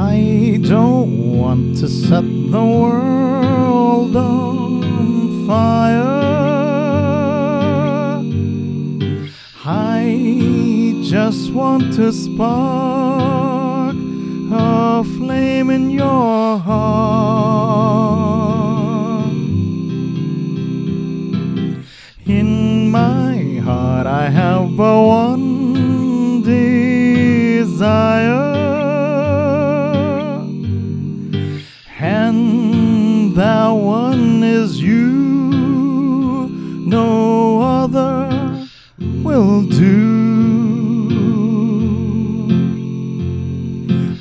I don't want to set the world on fire. I just want to spark a flame in your heart. In my heart I have but one desire, and that one is you. No other will do.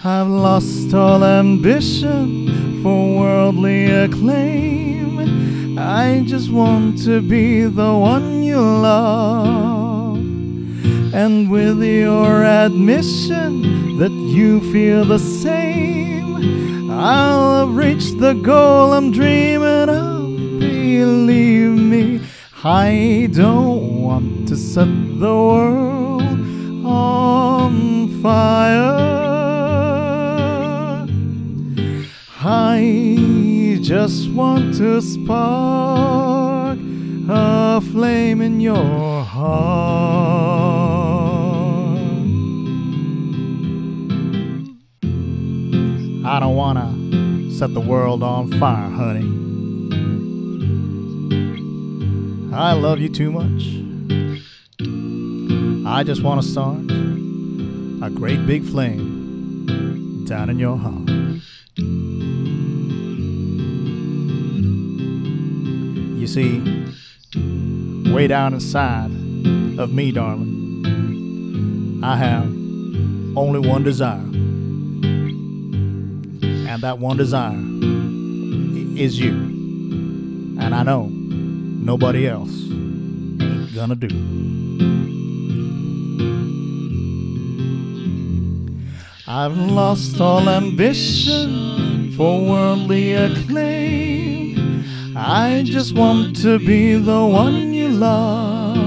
I've lost all ambition for worldly acclaim. I just want to be the one you love. And with your admission that you feel the same, I'll have reached the goal I'm dreaming of. Believe me, I don't want to set the world on fire. I just want to spark a flame in your heart. I don't wanna set the world on fire, honey. I love you too much. I just wanna start a great big flame down in your heart. You see, way down inside of me, darling, I have only one desire. And that one desire is you. And I know nobody else ain't gonna do. I've lost all ambition for worldly acclaim. I just want to be the one you love.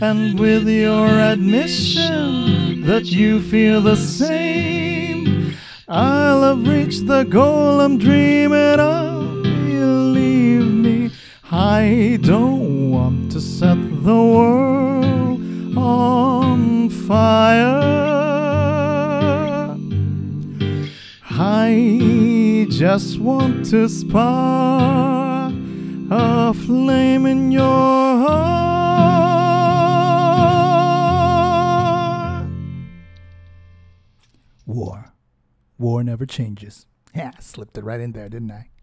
And with your admission that you feel the same, I'll have reached the goal I'm dreaming of. Believe me, I don't want to set the world on fire. I just want to spark a flame in your heart. War never changes. Yeah, I slipped it right in there, didn't I?